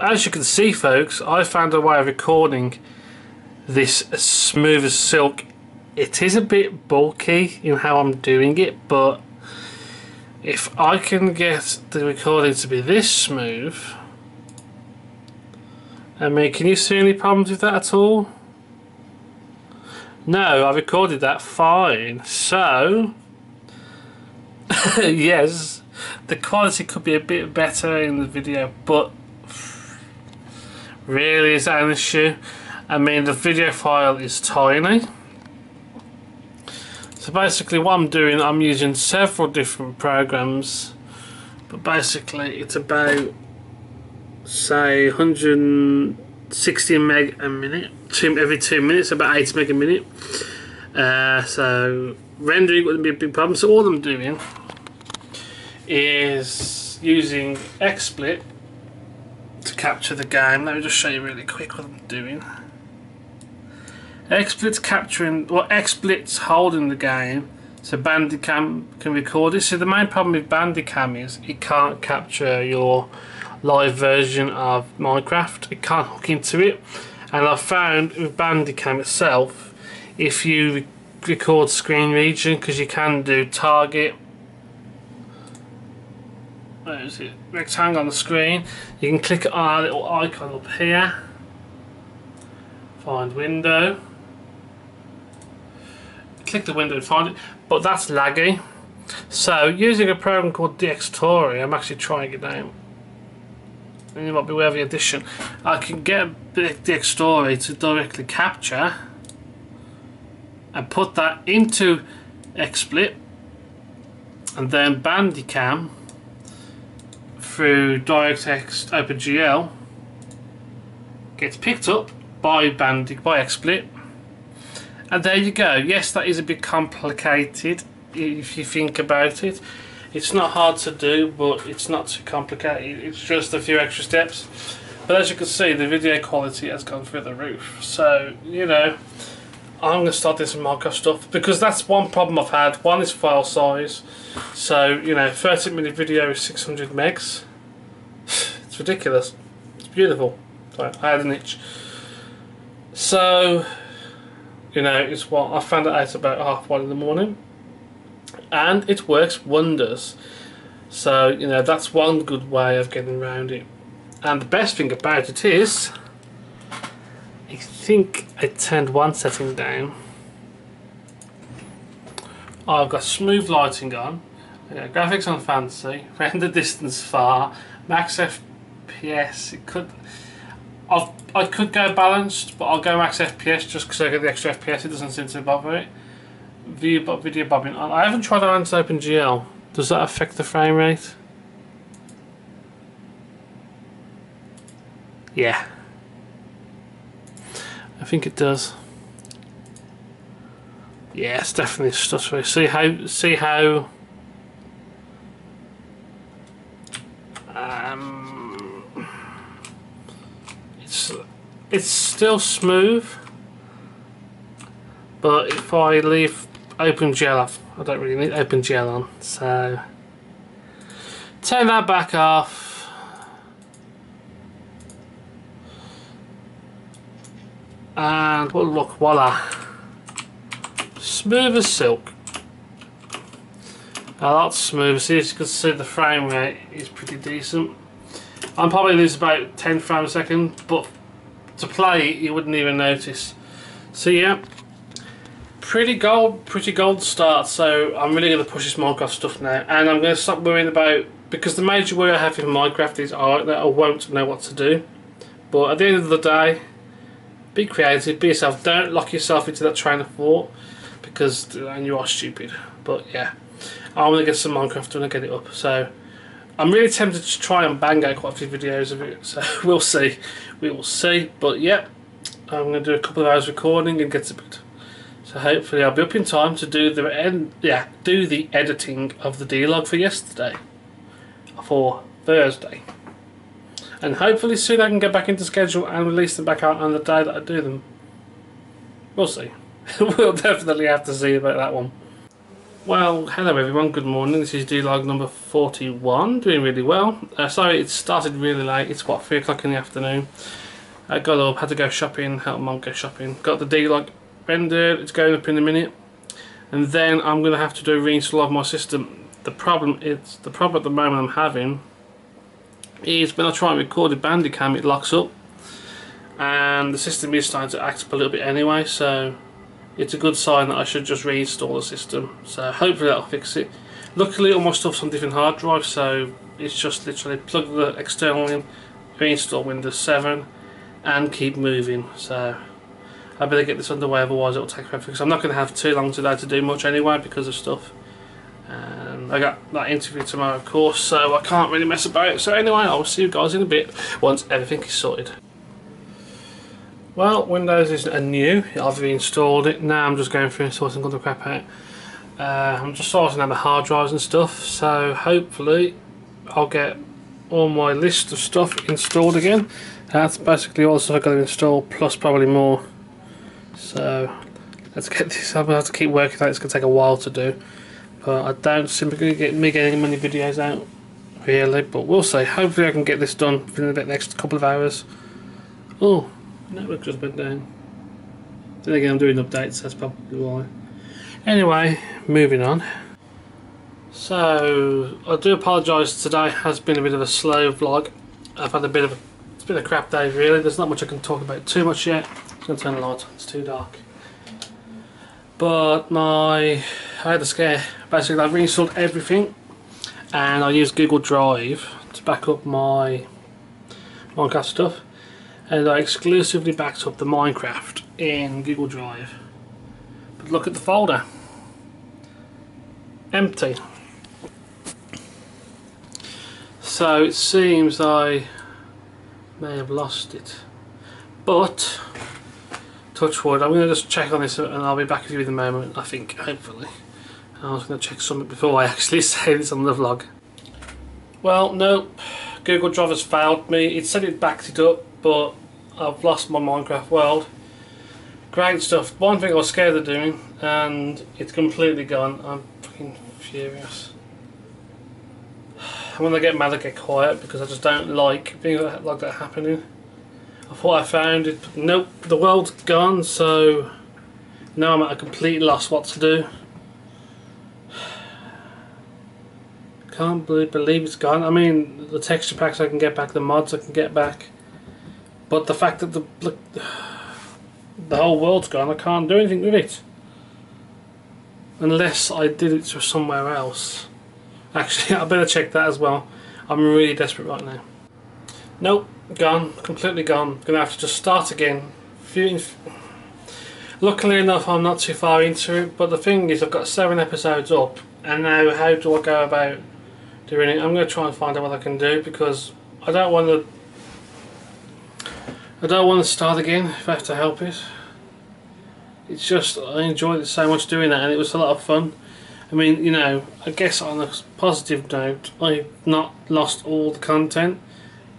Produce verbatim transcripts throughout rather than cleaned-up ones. as you can see, folks, I found a way of recording this smooth as silk. It is a bit bulky in how I'm doing it, but if I can get the recording to be this smooth, I mean, can you see any problems with that at all? No, I recorded that fine. So, yes, the quality could be a bit better in the video, but really, is that an issue? I mean, the video file is tiny. So basically what I'm doing, I'm using several different programs, but basically it's about, say, one hundred sixty meg a minute, two, every two minutes, about eighty meg a minute. Uh, so rendering wouldn't be a big problem. So all I'm doing is using XSplit to capture the game. Let me just show you really quick what I'm doing. XSplit's capturing, well, XSplit's holding the game, so Bandicam can record it. So the main problem with Bandicam is it can't capture your live version of Minecraft. It can't hook into it. And I've found with Bandicam itself, if you record screen region, because you can do target, where is it? Rectangle on the screen. You can click on our little icon up here. Find window. Click the window to find it, but that's laggy. So using a program called DirectTory, I'm actually trying it now, and you might be aware of the addition. I can get DirectTory to directly capture and put that into XSplit, and then Bandicam through DirectX OpenGL gets picked up by Bandic by XSplit, and there you go. Yes, that is a bit complicated if you think about it. It's not hard to do, but it's not too complicated. It's just a few extra steps. But as you can see, the video quality has gone through the roof. So, you know, I'm going to start this Minecraft stuff, because that's one problem I've had. One is file size. So, you know, thirty minute video is six hundred megs. It's ridiculous. It's beautiful. Sorry, I had an itch. So, you know, it's what I found out about half one in the morning, and it works wonders. So, you know, that's one good way of getting around it. And the best thing about it is, I think I turned one setting down. I've got smooth lighting on, yeah, graphics on fancy, render distance far, max F P S. It could. I've, I could go balanced, but I'll go max F P S just because I get the extra F P S. It doesn't seem to bother it. View but video bobbing. I haven't tried that on OpenGL. Does that affect the frame rate? Yeah, I think it does. Yeah, it's definitely stuttery. See how? See how? Um. It's still smooth, but if I leave OpenGL off, I don't really need OpenGL on, so turn that back off. And well, look, voila, smooth as silk. A lot smoother. See, as you can see, the frame rate is pretty decent. I'm probably losing about ten frames a second, but to play you wouldn't even notice. So yeah, pretty gold pretty gold start. So I'm really going to push this Minecraft stuff now, and I'm going to stop worrying about, because the major worry I have in Minecraft is I, that I won't know what to do. But at the end of the day, be creative, be yourself, don't lock yourself into that train of thought, because and you are stupid. But yeah, I want to get some Minecraft done and get it up. So I'm really tempted to try and bang out quite a few videos of it, so we'll see, we will see. But yep, I'm going to do a couple of hours recording and get to bed. So hopefully I'll be up in time to do the end, yeah, do the editing of the D-Log for yesterday, for Thursday, and hopefully soon I can get back into schedule and release them back out on the day that I do them. We'll see. We'll definitely have to see about that one. Well, hello everyone, good morning. This is D-Log number forty-one, doing really well. Uh, sorry, it started really late. It's what, three o'clock in the afternoon. I got up, had to go shopping, help mum go shopping. Got the D-Log rendered, it's going up in a minute. And then I'm going to have to do a reinstall of my system. The problem is, the problem at the moment I'm having is when I try and record a Bandicam, it locks up. And the system is starting to act up a little bit anyway, so it's a good sign that I should just reinstall the system. So hopefully that'll fix it. Luckily all my stuff's on different hard drives, so it's just literally plug the external in, reinstall Windows seven and keep moving. So I better get this underway, otherwise it'll take forever, because I'm not going to have too long today to do much anyway because of stuff. And I got that interview tomorrow of course, so I can't really mess about it. So anyway, I'll see you guys in a bit once everything is sorted. Well, Windows is new, I've reinstalled it. Now I'm just going through and sorting all the crap out. Uh, I'm just sorting out the hard drives and stuff, so hopefully I'll get all my list of stuff installed again. That's basically all the stuff I've got to install, plus probably more. So let's get this. I'm going to have to keep working on it, it's going to take a while to do. But I don't seem to get me getting many videos out, really, but we'll see. Hopefully I can get this done within the next couple of hours. Oh. Network just went down. Then again, I'm doing updates, that's probably why. Anyway, moving on. So, I do apologise, today has been a bit of a slow vlog. I've had a bit of a, it's been a crap day really, there's not much I can talk about too much yet. I'm going to turn the light on, it's too dark. But my, I had a scare. Basically I've reinstalled everything and I used Google Drive to back up my Minecraft stuff. And I exclusively backed up the Minecraft in Google Drive. But look at the folder. Empty. So it seems I may have lost it. But, touch wood, I'm going to just check on this and I'll be back with you in a moment, I think, hopefully. I was going to check something before I actually say this on the vlog. Well, no, Google Drive has failed me. It said it backed it up, but I've lost my Minecraft world. Great stuff. One thing I was scared of doing, and it's completely gone. I'm fucking furious. And when I get mad, I get quiet because I just don't like being like that happening. I thought I found it, but nope, the world's gone. So now I'm at a complete loss what to do. Can't believe it's gone. I mean, the texture packs I can get back, the mods I can get back. But the fact that the look, the whole world's gone, I can't do anything with it. Unless I did it to somewhere else. Actually, I better check that as well. I'm really desperate right now. Nope, gone, completely gone. Gonna have to just start again. Luckily enough, I'm not too far into it. But the thing is, I've got seven episodes up, and now how do I go about doing it? I'm gonna try and find out what I can do because I don't want to. I don't want to start again if I have to help it. It's just, I enjoyed it so much doing that and it was a lot of fun. I mean, you know, I guess on a positive note, I've not lost all the content.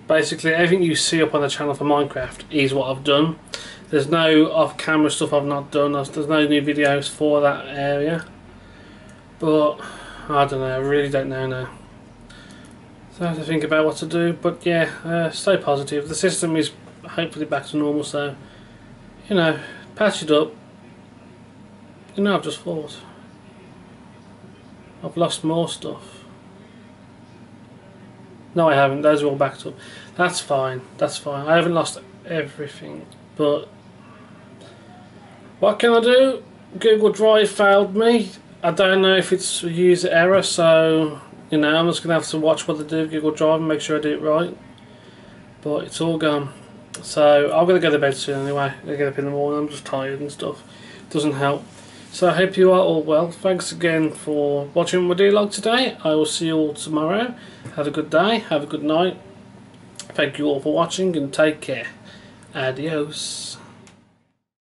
Basically everything you see up on the channel for Minecraft is what I've done. There's no off-camera stuff I've not done, there's no new videos for that area. But, I don't know, I really don't know now. So I have to think about what to do, but yeah, uh, stay positive. The system is hopefully back to normal, so you know, patch it up. You know, I've just thought I've lost more stuff. No, I haven't, those are all backed up. That's fine, that's fine. I haven't lost everything, but what can I do? Google Drive failed me. I don't know if it's a user error, so you know, I'm just gonna have to watch what they do with Google Drive and make sure I do it right. But it's all gone. So I'm going to go to bed soon anyway, I get up in the morning, I'm just tired and stuff, doesn't help. So I hope you are all well, thanks again for watching my D-Log today, I will see you all tomorrow, have a good day, have a good night, thank you all for watching and take care, adios.